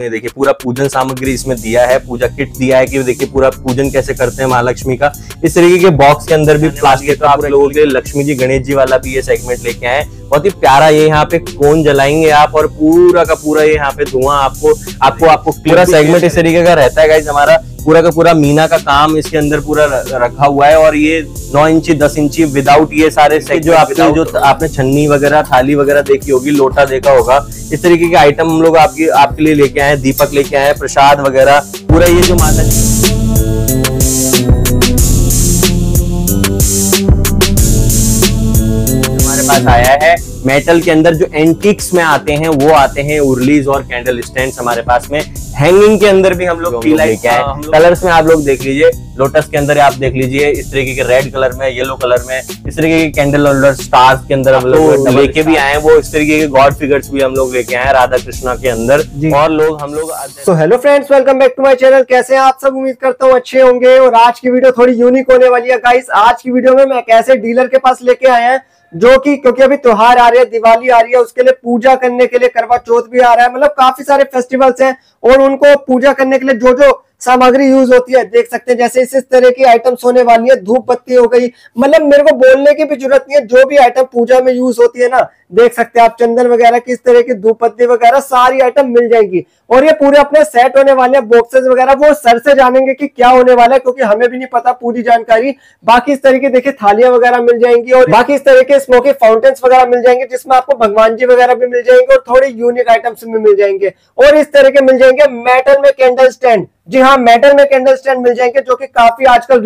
उन्हें देखिए पूरा पूजन सामग्री इसमें दिया है, पूजा किट दिया है कि देखिए पूरा पूजन कैसे करते हैं महालक्ष्मी का। इस तरीके के बॉक्स के अंदर भी प्लास्टिक का आप लोगों के लक्ष्मी जी गणेश जी वाला भी ये सेगमेंट लेके आए। बहुत ही प्यारा ये यहाँ पे कोन जलाएंगे आप और पूरा का पूरा ये यहाँ पे धुआं आपको आपको आपको पूरा सेगमेंट इस तरीके का रहता है गाइस। हमारा पूरा का पूरा मीना का काम इसके अंदर पूरा रखा हुआ है और ये 9 इंची 10 इंची विदाउट ये सारे जो आपने छन्नी वगैरह थाली वगैरह देखी होगी, लोटा देखा होगा, इस तरीके के आइटम हम लोग आपके लिए लेके आए हैं। दीपक लेके आए हैं, प्रसाद वगैरह पूरा ये जो माता जी पास आया है मेटल के अंदर जो एंटीक्स में आते हैं वो आते हैं उर्लीज और कैंडल स्टैंड्स हमारे पास में। हैंगिंग के अंदर भी हम लोग टी लाइट क्या है कलर्स में आप लोग देख लीजिए, लोटस के अंदर आप देख लीजिए इस तरीके के रेड कलर में, येलो कलर में, इस तरीके के कैंडल होल्डर स्टार्स के अंदर हम लोग लेके भी आए हैं। वो इस तरीके के गॉड फिगर्स भी हम लोग लेके आए हैं राधा कृष्णा के अंदर और लोग हम लोग। तो hello friends, welcome back to my channel. कैसे हैं आप सब? उम्मीद करता हूँ अच्छे होंगे और आज की वीडियो थोड़ी यूनिक होने वाली है गाइस। आज की वीडियो में मैं कैसे डीलर के पास लेके आए हैं जो कि क्योंकि अभी त्योहार आ रहे हैं, दिवाली आ रही है, उसके लिए पूजा करने के लिए करवा चौथ भी आ रहा है, मतलब काफी सारे फेस्टिवल्स हैं और उनको पूजा करने के लिए जो जो सामग्री यूज होती है देख सकते हैं। जैसे इस तरह की आइटम्स होने वाली है, धूप बत्ती हो गई, मतलब मेरे को बोलने की भी जरूरत नहीं है, जो भी आइटम पूजा में यूज होती है ना देख सकते हैं आप, चंदन वगैरह की इस तरह की धूप बत्ती वगैरह सारी आइटम मिल जाएगी। और ये पूरे अपने सेट होने वाले हैं, बॉक्सेस वगैरह वो सर से जानेंगे कि क्या होने वाला है क्योंकि हमें भी नहीं पता पूरी जानकारी। बाकी इस तरह की देखिए थालियां वगैरह मिल जाएंगी और बाकी इस तरह के स्मोकी फाउंटेन्स वगैरह मिल जाएंगे जिसमें आपको भगवान जी वगैरह भी मिल जाएंगे और थोड़े यूनिक आइटम्स भी मिल जाएंगे। और इस तरह के मिल जाएंगे मेटल में कैंडल स्टैंड, जी हाँ मेटल में कैंडल स्टैंड मिल जाएंगे जो कि काफी आजकल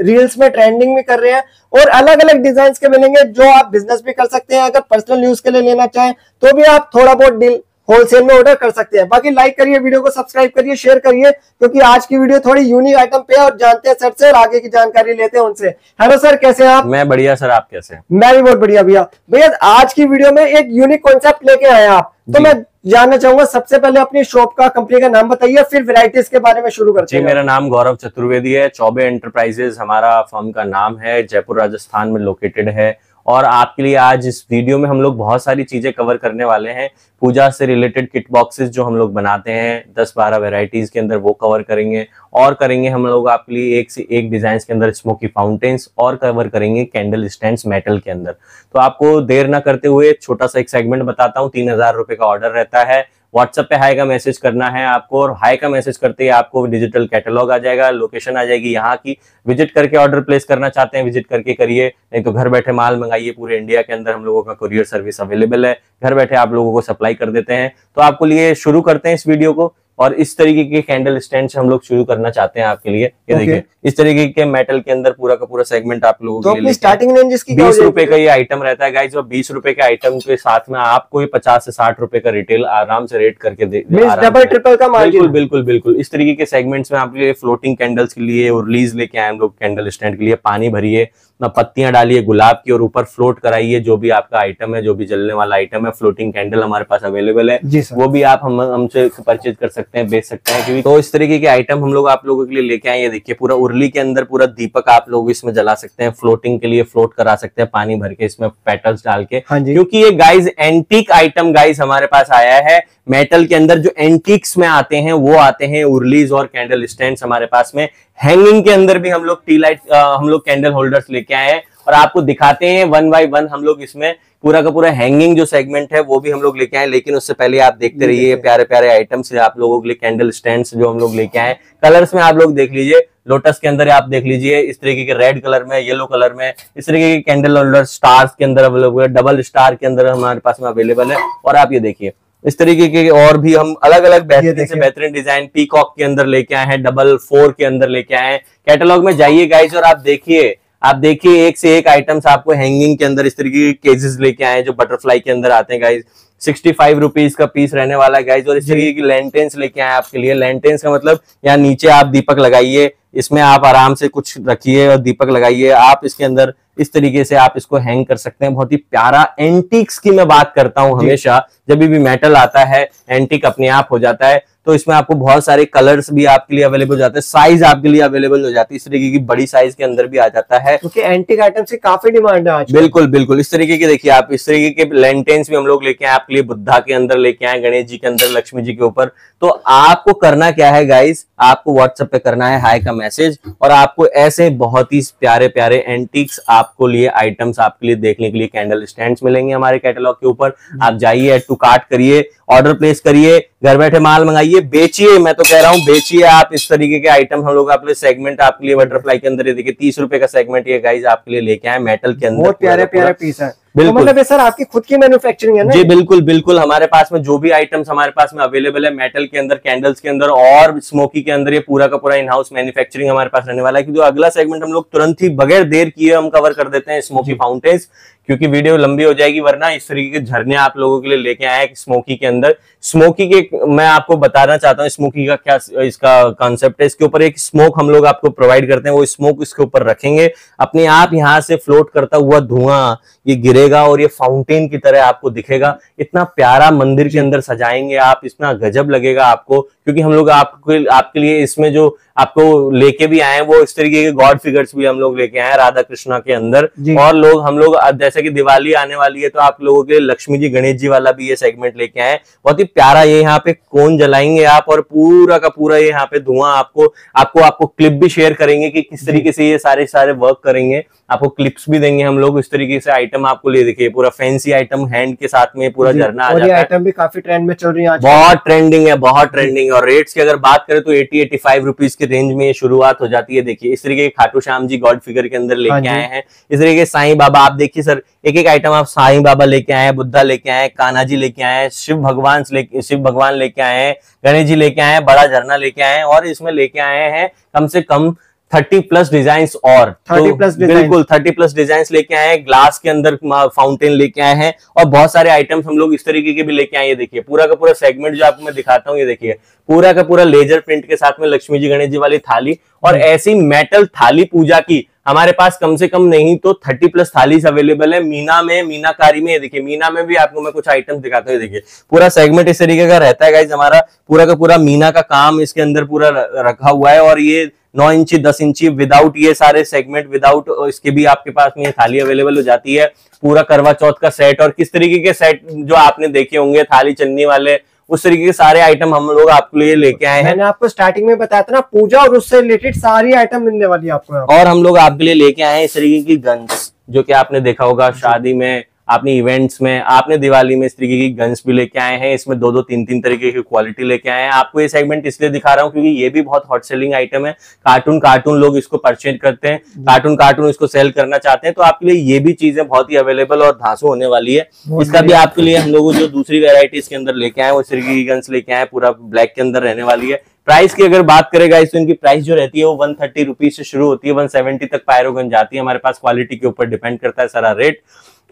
रील्स में ट्रेंडिंग में कर रहे हैं। और अलग अलग डिजाइन के मिलेंगे जो आप बिजनेस भी कर सकते हैं, अगर पर्सनल यूज के लिए लेना चाहें तो भी आप थोड़ा बहुत डील होलसेल में ऑर्डर कर सकते हैं। बाकी लाइक करिए, वीडियो को सब्सक्राइब करिए, शेयर करिए क्योंकि आज की वीडियो थोड़ी यूनिक आइटम पे है और जानते हैं सर से और आगे की जानकारी लेते हैं उनसे। हेलो सर, कैसे हैं आप? मैं बढ़िया सर, आप कैसे हैं? मैं भी बहुत बढ़िया भैया। भैया आज की वीडियो में एक यूनिक कॉन्सेप्ट लेके आए आप, तो मैं जानना चाहूंगा सबसे पहले अपनी शॉप का कंपनी का नाम बताइए फिर वैरायटीज के बारे में शुरू करते हैं। मेरा नाम गौरव चतुर्वेदी है, चौबे एंटरप्राइजेज हमारा फर्म का नाम है, जयपुर राजस्थान में लोकेटेड है। और आपके लिए आज इस वीडियो में हम लोग बहुत सारी चीजें कवर करने वाले हैं। पूजा से रिलेटेड किट बॉक्सेस जो हम लोग बनाते हैं 10-12 वेराइटीज के अंदर वो कवर करेंगे और करेंगे हम लोग आपके लिए 1 से 1 डिजाइन के अंदर स्मोकी फाउंटेन्स और कवर करेंगे कैंडल स्टैंड्स मेटल के अंदर। तो आपको देर ना करते हुए छोटा सा एक सेगमेंट बताता हूँ। 3000 रुपए का ऑर्डर रहता है, व्हाट्सएप पे हाई का मैसेज करना है आपको और हाई का मैसेज करते ही आपको डिजिटल कैटलॉग आ जाएगा, लोकेशन आ जाएगी यहाँ की। विजिट करके ऑर्डर प्लेस करना चाहते हैं विजिट करके करिए, नहीं तो घर बैठे माल मंगाइए। पूरे इंडिया के अंदर हम लोगों का कुरियर सर्विस अवेलेबल है, घर बैठे आप लोगों को सप्लाई कर देते हैं। तो आपको लिए शुरू करते हैं इस वीडियो को और इस तरीके के कैंडल स्टैंड हम लोग शुरू करना चाहते हैं आपके लिए। ये देखिए इस तरीके के मेटल के अंदर पूरा का पूरा सेगमेंट आप लोगों के लिए। स्टार्टिंग रेंज इसकी 20 रुपए का ये आइटम रहता है गाइस और 20 रुपए के आइटम के साथ में आपको 50 से 60 रुपए का रिटेल आराम से रेट करके दे, डबल ट्रिपल का मार्जिन। बिल्कुल बिल्कुल बिल्कुल इस तरीके के सेगमेंट्स में आपके लिए फ्लोटिंग कैंडल्स के लिए और रिलीज लेके आए हम लोग कैंडल स्टैंड के लिए। पानी भरिए ना, पत्तियां डालिए गुलाब की और ऊपर फ्लोट कराइए जो भी आपका आइटम है, जो भी जलने वाला आइटम है। फ्लोटिंग कैंडल हमारे पास अवेलेबल है, वो भी आप हमसे परचेज कर सकते हैं, बेच सकते हैं क्योंकि। तो इस तरीके के आइटम हम लोग आप लोगों के लिए लेके आए। ये देखिए पूरा उर्ली के अंदर पूरा दीपक आप लोग इसमें जला सकते हैं, फ्लोटिंग के लिए फ्लोट करा सकते हैं पानी भर के इसमें पेटल्स डाल के। क्योंकि ये गाइज एंटीक आइटम गाइज हमारे पास आया है मेटल के अंदर जो एंटीक्स में आते हैं वो आते हैं उर्लीज और कैंडल स्टैंड्स हमारे पास में। हैंगिंग के अंदर भी हम लोग टी लाइट हम लोग कैंडल होल्डर्स लेके आए हैं और आपको दिखाते हैं 1 बाय 1 हम लोग इसमें पूरा का पूरा हैंगिंग जो सेगमेंट है वो भी हम लोग लेके आए। लेकिन उससे पहले आप देखते रहिए प्यारे प्यारे आइटम्स आप लोगों के लिए, कैंडल स्टैंड्स जो हम लोग लेके आए कलर्स में आप लोग देख लीजिए। लोटस के अंदर आप देख लीजिए इस तरीके के रेड कलर में, येलो कलर में, इस तरीके के कैंडल होल्डर स्टार्स के अंदर अवेलेबल है, डबल स्टार के अंदर हमारे पास में अवेलेबल है। और आप ये देखिए इस तरीके के और भी हम अलग अलग बेहतरीन से बेहतरीन डिजाइन पीकॉक के अंदर लेके आए हैं, डबल 4 के अंदर लेके आए हैं। कैटलॉग में जाइए गाइज और आप देखिए 1 से 1 आइटम्स आपको हैंगिंग के अंदर इस तरीके के केजेस लेके आए हैं जो बटरफ्लाई के अंदर आते हैं गाइज। 65 रुपीज का पीस रहने वाला है गाइज। और इस तरीके की लेंटेंस लेके आए आपके लिए। लेंटेंस का मतलब यहाँ नीचे आप दीपक लगाइए, इसमें आप आराम से कुछ रखिए और दीपक लगाइए आप इसके अंदर। इस तरीके से आप इसको हैंग कर सकते हैं। बहुत ही प्यारा एंटीक्स की मैं बात करता हूँ हमेशा, जब भी मेटल आता है एंटीक अपने आप हो जाता है। तो इसमें आपको बहुत सारे कलर्स भी आपके लिए अवेलेबल हो जाते हैं, साइज आपके लिए अवेलेबल हो जाती है, इस तरीके की बड़ी साइज के अंदर भी आ जाता है क्योंकि एंटीक आइटम से काफी डिमांड है आज। बिल्कुल बिल्कुल, इस तरीके के देखिए आप, इस तरीके के लेंटेंस भी हम लोग लेके आए आपके लिए, बुद्धा के अंदर लेके आए, गणेश जी के अंदर, लक्ष्मी जी के ऊपर। तो आपको करना क्या है गाइज, आपको व्हाट्सएप पे करना है हाय का मैसेज और आपको ऐसे बहुत ही प्यारे प्यारे एंटीक्स आपको लिए आइटम्स आपके लिए देखने के लिए कैंडल स्टैंड्स मिलेंगे हमारे कैटलॉग के ऊपर। आप जाइए, ऐड टू कार्ट करिए, ऑर्डर प्लेस करिए, घर बैठे माल मंगाइए, बेचिए। मैं तो कह रहा हूँ बेचिए आप इस तरीके के आइटम। हम लोग आपके सेगमेंट आपके लिए बटरफ्लाई के अंदर, ये देखिए 30 रुपए का सेगमेंट ये गाइज आपके लिए लेके आए, मेटल के अंदर बहुत प्यारे प्यारे पीस है। बिल्कुल, मतलब सर आपकी खुद की मैन्युफैक्चरिंग है ना? जी बिल्कुल बिल्कुल, हमारे पास में जो भी आइटम्स हमारे पास में अवेलेबल है मेटल के अंदर, कैंडल्स के अंदर और स्मोकी के अंदर, ये पूरा का पूरा इन हाउस मैन्युफैक्चरिंग हमारे पास रहने वाला है। क्योंकि अगला सेगमेंट हम लोग तुरंत ही बगैर देर किए हम कवर कर देते हैं, स्मोकी फाउंटेन्स, क्योंकि वीडियो लंबी हो जाएगी वरना। इस तरीके के झरने आप लोगों के लिए लेके आए स्मोकी के अंदर। स्मोकी के मैं आपको बताना चाहता हूँ स्मोकी का क्या इसका कॉन्सेप्ट है। इसके ऊपर एक स्मोक हम लोग आपको प्रोवाइड करते हैं, वो स्मोक इसके ऊपर रखेंगे, अपने आप यहाँ से फ्लोट करता हुआ धुआं ये गिरेगा और ये फाउंटेन की तरह आपको दिखेगा। इतना प्यारा मंदिर के अंदर सजाएंगे आप, इतना गजब लगेगा आपको। क्योंकि हम लोग आपके लिए इसमें जो आपको लेके भी आए वो इस तरीके के गॉड फिगर्स भी हम लोग लेके आए राधा कृष्णा के अंदर। और लोग हम लोग जैसे कि दिवाली आने वाली है तो आप लोगों के लिए लक्ष्मी जी गणेश जी वाला भी ये सेगमेंट लेके आए। बहुत ही प्यारा ये यहाँ पे कोन जलाएंगे आप और पूरा का पूरा ये यहाँ पे धुआं आपको आपको आपको क्लिप भी शेयर करेंगे कि किस तरीके से ये सारे वर्क करेंगे, आपको क्लिप्स भी देंगे हम लोग। इस तरीके से आइटम आपको ले देखिए, पूरा फैंसी आइटम हैंड के साथ में पूरा झरना आ जाता है। आइटम भी काफी ट्रेंड में चल रही है, बहुत ट्रेंडिंग है, बहुत ट्रेंडिंग। और रेट्स की अगर बात करें तो 80-85 रुपीज के रेंज में शुरुआत हो जाती है। देखिए इस तरीके के खाटू श्याम जी गॉड फिगर के अंदर लेके आए हैं, इस तरीके के साई बाबा। आप देखिए सर एक एक आइटम आप साई बाबा लेके आए, बुद्धा लेके आए, कान्हा जी लेके आए, शिव भगवान लेके आए हैं, गणेश जी लेके आए, बड़ा झरना लेके आए हैं। और इसमें लेके आए हैं कम से कम 30+ डिजाइन्स और 30+ बिल्कुल 30+ डिजाइन्स लेके आए हैं। ग्लास के अंदर फाउंटेन लेके आए हैं और बहुत सारे आइटम्स हम लोग इस तरीके के भी लेके आए। ये देखिए पूरा का पूरा सेगमेंट जो आपको मैं दिखाता हूँ, ये देखिए पूरा का पूरा लेजर प्रिंट के साथ में लक्ष्मी जी गणेश जी वाली थाली और ऐसी मेटल थाली पूजा की। हमारे पास कम से कम नहीं तो 30+ थालीज अवेलेबल है। मीना में, मीनाकारी में, ये देखिए मीना में भी आपको मैं कुछ आइटम दिखाता हूँ। देखिए पूरा सेगमेंट इस तरीके का रहता है गाइज हमारा, पूरा का पूरा मीना का काम इसके अंदर पूरा रखा हुआ है। और ये 9 इंची 10 इंची विदाउट ये सारे सेगमेंट विदाउट इसके भी आपके पास में थाली अवेलेबल हो जाती है। पूरा करवा चौथ का सेट और किस तरीके के सेट जो आपने देखे होंगे थाली चन्नी वाले, उस तरीके के सारे आइटम हम लोग आपके लिए लेके आए हैं। मैंने आपको स्टार्टिंग में बताया था ना, पूजा और उससे रिलेटेड सारी आइटम मिलने वाली है आपको। और हम लोग आपके लिए लेके आए हैं इस तरीके की गन्स, जो कि आपने देखा होगा शादी में, आपने इवेंट्स में, आपने दिवाली में इस तरीके की गन्स भी लेके आए हैं। इसमें 2-3 तरीके की क्वालिटी लेके आए हैं। आपको ये सेगमेंट इसलिए दिखा रहा हूँ क्योंकि ये भी बहुत हॉट सेलिंग आइटम है। कार्टून लोग इसको परचेज करते हैं, कार्टून इसको सेल करना चाहते हैं, तो आपके लिए ये भी चीजें बहुत ही अवेलेबल और धांसू होने वाली है। इसका भी आपके लिए हम लोग जो दूसरी वेराइटीज के अंदर लेके आए वो इस तरीके की गन्स लेके आए, पूरा ब्लैक के अंदर रहने वाली है। प्राइस की अगर बात करेगा इस तो इनकी प्राइस जो रहती है वो 130 रुपीज से शुरू होती है, 170 तक पायरोगन जाती है। हमारे पास क्वालिटी के ऊपर डिपेंड करता है सारा रेट।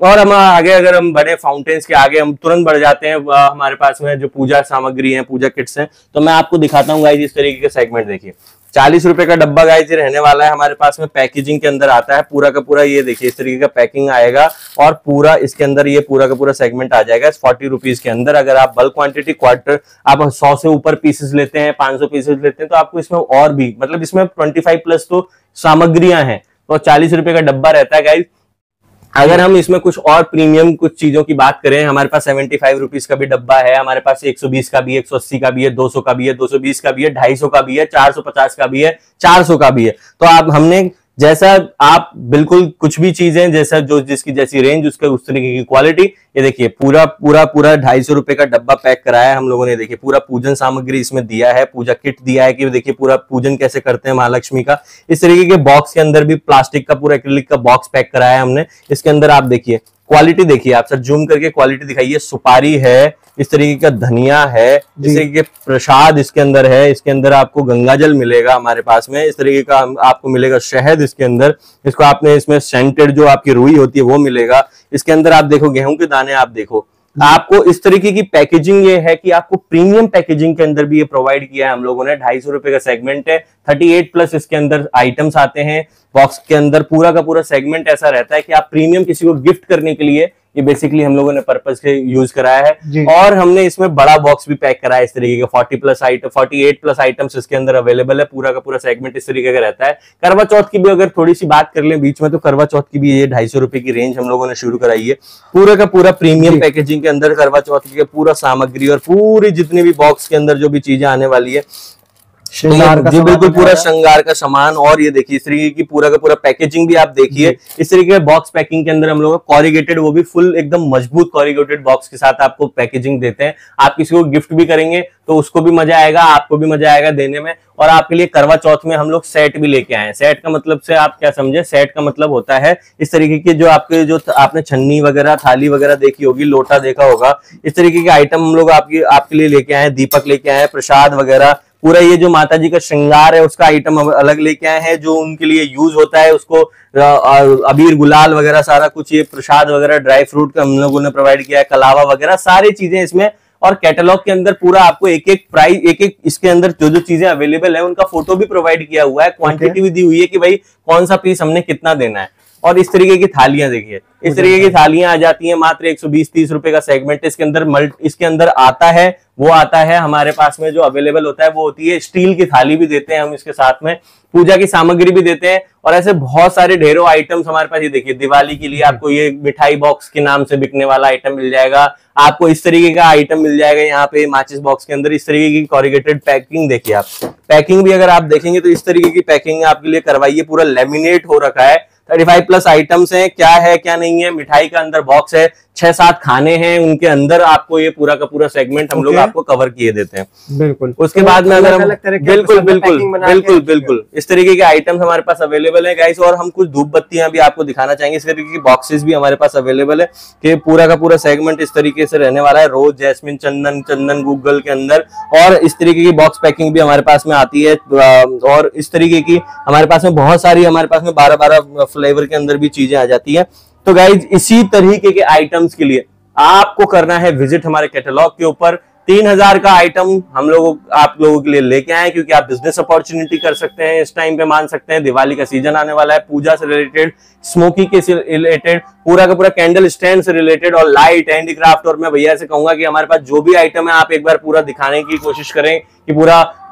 और हम आगे अगर हम बड़े फाउंटेन्स के आगे हम तुरंत बढ़ जाते हैं, हमारे पास में जो पूजा सामग्री है, पूजा किट्स हैं, तो मैं आपको दिखाता हूँ गाइज इस तरीके का सेगमेंट। देखिए 40 रुपए का डब्बा गाइज रहने वाला है हमारे पास में, पैकेजिंग के अंदर आता है पूरा का पूरा। ये देखिए इस तरीके का पैकिंग आएगा और पूरा इसके अंदर ये पूरा का पूरा सेगमेंट आ जाएगा 40 रुपीज के अंदर। अगर आप बल्क क्वांटिटी क्वार्टर आप 100 से ऊपर पीसेस लेते हैं, 500 पीसेस लेते हैं, तो आपको इसमें और भी मतलब इसमें 25+ तो सामग्रियां हैं। तो 40 रुपए का डब्बा रहता है गाइज। अगर हम इसमें कुछ और प्रीमियम कुछ चीजों की बात करें, हमारे पास 75 रुपीज का भी डब्बा है, हमारे पास 120 का भी है, 180 का भी है, 200 का भी है, 220 का भी है, 250 का भी है, 450 का भी है, 400 का भी है। तो आप हमने जैसा आप बिल्कुल कुछ भी चीजें जैसा जो जिसकी जैसी रेंज उसका उस तरीके की क्वालिटी। ये देखिए पूरा पूरा पूरा 250 रुपए का डब्बा पैक कराया है हम लोगों ने। देखिए पूरा पूजन सामग्री इसमें दिया है, पूजा किट दिया है कि देखिए पूरा पूजन कैसे करते हैं महालक्ष्मी का। इस तरीके के बॉक्स के अंदर भी प्लास्टिक का पूरा एक्रिलिक का बॉक्स पैक कराया है हमने। इसके अंदर आप देखिए क्वालिटी देखिए आप सर, जूम करके क्वालिटी दिखाइए। सुपारी है, इस तरीके का धनिया है, इस तरीके के प्रसाद इसके अंदर है। इसके अंदर आपको गंगाजल मिलेगा हमारे पास में, इस तरीके का आपको मिलेगा शहद इसके अंदर। इसको आपने इसमें सेंटेड जो आपकी रुई होती है वो मिलेगा। इसके अंदर आप देखो गेहूं के दाने, आप देखो आपको इस तरीके की पैकेजिंग ये है कि आपको प्रीमियम पैकेजिंग के अंदर भी ये प्रोवाइड किया है हम लोगों ने। 250 रुपए का सेगमेंट है, 38+ इसके अंदर आइटम्स आते हैं बॉक्स के अंदर। पूरा का पूरा सेगमेंट ऐसा रहता है कि आप प्रीमियम किसी को गिफ्ट करने के लिए ये बेसिकली हम लोगों ने पर्पस के यूज कराया है। और हमने इसमें बड़ा बॉक्स भी पैक कराया इस तरीके का, 48 प्लस आइटम्स इसके अंदर अवेलेबल है। पूरा का पूरा सेगमेंट इस तरीके का रहता है। करवा चौथ की भी अगर थोड़ी सी बात कर ले बीच में, तो करवा चौथ की भी ये 250 रुपए की रेंज हम लोगों ने शुरू कराई है। पूरा का पूरा प्रीमियम पैकेजिंग के अंदर करवा चौथ की पूरा सामग्री और पूरी जितनी भी बॉक्स के अंदर जो भी चीजें आने वाली है, श्रृंगार का, जी बिल्कुल पूरा श्रृंगार का सामान। और ये देखिए इस तरीके की पूरा का पूरा पैकेजिंग भी आप देखिए। इस तरीके के बॉक्स पैकिंग के अंदर हम लोग कॉरिगेटेड, वो भी फुल एकदम मजबूत कॉरिगेटेड बॉक्स के साथ आपको पैकेजिंग देते हैं। आप किसी को गिफ्ट भी करेंगे तो उसको भी मजा आएगा, आपको भी मजा आएगा देने में। और आपके लिए करवा चौथ में हम लोग सेट भी लेके आए हैं। सेट का मतलब से आप क्या समझे, सेट का मतलब होता है इस तरीके के जो आपके जो आपने छन्नी वगैरह, थाली वगैरह देखी होगी, लोटा देखा होगा, इस तरीके के आइटम हम लोग आपके लिए लेके आए हैं। दीपक लेके आए हैं, प्रसाद वगैरह पूरा। ये जो माता जी का श्रृंगार है उसका आइटम अलग लेके आए हैं, जो उनके लिए यूज होता है उसको, अबीर गुलाल वगैरह सारा कुछ, ये प्रसाद वगैरह, ड्राई फ्रूट का हम लोगों ने प्रोवाइड किया है, कलावा वगैरह सारी चीजें इसमें। और कैटलॉग के अंदर पूरा आपको एक-एक प्राइस, एक-एक इसके अंदर जो जो चीजें अवेलेबल है उनका फोटो भी प्रोवाइड किया हुआ है। क्वांटिटी भी दी हुई है कि भाई कौन सा पीस हमने कितना देना है। और इस तरीके की थालियां देखिए, इस तरीके की थालियां आ जाती हैं मात्र 120-130 रुपए का सेगमेंट इसके अंदर। इसके अंदर आता है, वो आता है हमारे पास में जो अवेलेबल होता है वो होती है स्टील की थाली भी देते हैं हम, इसके साथ में पूजा की सामग्री भी देते हैं। और ऐसे बहुत सारे ढेरों आइटम्स हमारे पास। ये देखिए दिवाली के लिए आपको ये मिठाई बॉक्स के नाम से बिकने वाला आइटम मिल जाएगा, आपको इस तरीके का आइटम मिल जाएगा यहाँ पे माचिस बॉक्स के अंदर। इस तरीके की कॉरिगेटेड पैकिंग देखिए आप, पैकिंग भी अगर आप देखेंगे तो इस तरीके की पैकिंग आपके लिए करवाइए। पूरा लेमिनेट हो रखा है, 35 प्लस आइटम्स हैं, क्या है क्या नहीं है। मिठाई का अंदर बॉक्स है, 6-7 खाने हैं उनके अंदर, आपको ये पूरा का पूरा सेगमेंट हम लोग आपको कवर किए देते हैं। बिल्कुल। उसके बाद में अगर हम बिल्कुल इस तरीके के आइटम्स हमारे पास अवेलेबल है गाइस। और हम कुछ धूप बत्तियां भी आपको दिखाना चाहेंगे। इस तरीके की बॉक्सेस भी हमारे पास अवेलेबल है कि पूरा का पूरा सेगमेंट इस तरीके से रहने वाला है। रोज, जैस्मिन, चंदन गूगल के अंदर। और इस तरीके की बॉक्स पैकिंग भी हमारे पास में आती है। और इस तरीके की हमारे पास में बहुत सारी, हमारे पास में 12-12 फ्लेवर के अंदर भी चीजें आ जाती है। तो गाइज इसी तरीके के आइटम्स के लिए आपको करना है विजिट हमारे कैटलॉग के ऊपर। 3000 का आइटम हम लोग आप लोगों के लिए लेके आए, क्योंकि आप बिजनेस अपॉर्चुनिटी कर सकते हैं इस टाइम पे, मान सकते हैं दिवाली का सीजन आने वाला है, पूजा से रिलेटेड, स्मोकी के से रिलेटेड, पूरा का पूरा कैंडल स्टैंड से रिलेटेड और लाइट, हैंडीक्राफ्ट। और मैं भैया से कहूंगा कि हमारे पास जो भी आइटम है आप एक बार पूरा दिखाने की कोशिश करें कि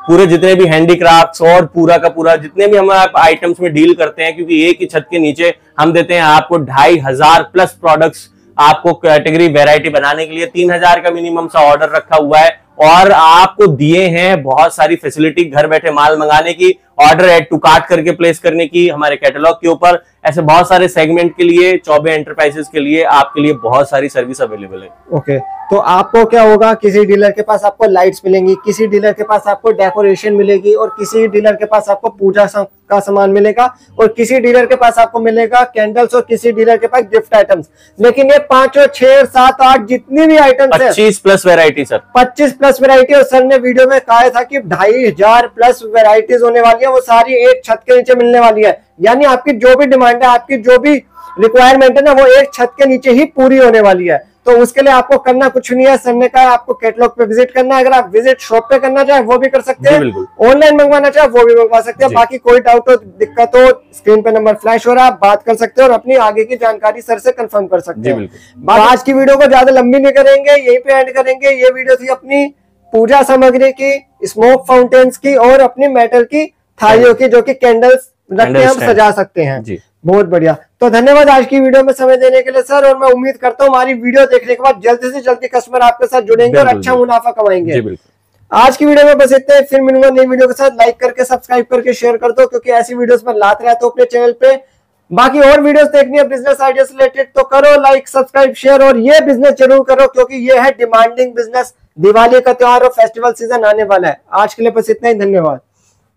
पूरे जितने भी हैंडीक्राफ्ट्स और पूरा का पूरा जितने भी हम आइटम्स में डील करते हैं, क्योंकि एक ही छत के नीचे हम देते हैं आपको 2500 प्लस प्रोडक्ट्स आपको कैटेगरी वैरायटी बनाने के लिए। 3000 का मिनिमम सा ऑर्डर रखा हुआ है और आपको दिए हैं बहुत सारी फैसिलिटी घर बैठे माल मंगाने की, ऑर्डर एड टू कार्ट करके प्लेस करने की हमारे कैटलॉग के ऊपर। ऐसे बहुत सारे सेगमेंट के लिए चौबे एंटरप्राइजेज के लिए आपके लिए बहुत सारी सर्विस अवेलेबल है। ओके, तो आपको क्या होगा, किसी डीलर के पास आपको लाइट्स मिलेंगी, किसी डीलर के पास आपको डेकोरेशन मिलेगी, और किसी डीलर के पास आपको पूजा का सामान मिलेगा, और किसी डीलर के पास आपको मिलेगा कैंडल्स, और किसी डीलर के पास गिफ्ट आइटम्स। लेकिन ये 5, 6, 7, 8 जितनी भी आइटम्स है 25+ वेरायटी सर, 25+ वेरायटी। और सर ने वीडियो में कहा था कि 2500+ वेरायटीज होने वाली है, वो सारी एक छत के नीचे मिलने वाली है। यानी आपकी जो भी डिमांड है, आपकी जो भी रिक्वायरमेंट है ना, वो एक छत के नीचे ही पूरी होने वाली है। तो उसके लिए आपको करना कुछ नहीं है, सर ने कहा आपको कैटलॉग पे विजिट करना है। अगर आप विजिट शॉप पे करना चाहे वो भी कर सकते हैं, ऑनलाइन मंगवाना चाहे वो भी मंगवा सकते हैं। बाकी कोई डाउट हो, दिक्कत हो, स्क्रीन पे नंबर फ्लैश हो रहा है, आप बात कर सकते हैं और अपनी आगे की जानकारी सर से कंफर्म कर सकते हैं। आज की वीडियो को ज्यादा लंबी नहीं करेंगे, यहीं पे एंड करेंगे। ये वीडियो थी अपनी पूजा सामग्री की, स्मोक फाउंटेन्स की और अपनी मेटल की थालियों की, जो की कैंडल्स रख के हम सजा सकते हैं। बहुत बढ़िया, तो धन्यवाद आज की वीडियो में समय देने के लिए सर। और मैं उम्मीद करता हूँ हमारी वीडियो देखने के बाद जल्दी से जल्दी कस्टमर आपके साथ जुड़ेंगे और अच्छा मुनाफा कमाएंगे। आज की वीडियो में बस इतना ही, फिर मिलूंगा नई वीडियो के साथ। लाइक करके, सब्सक्राइब करके, शेयर कर दो, क्योंकि ऐसी वीडियोस में लाते रहते हो अपने चैनल पे। बाकी और वीडियोस देखनी है बिजनेस आइडिया से रिलेटेड तो करो लाइक, सब्सक्राइब, शेयर, और ये बिजनेस जरूर करो, क्योंकि ये है डिमांडिंग बिजनेस। दिवाली का त्योहार और फेस्टिवल सीजन आने वाला है। आज के लिए बस इतना ही, धन्यवाद।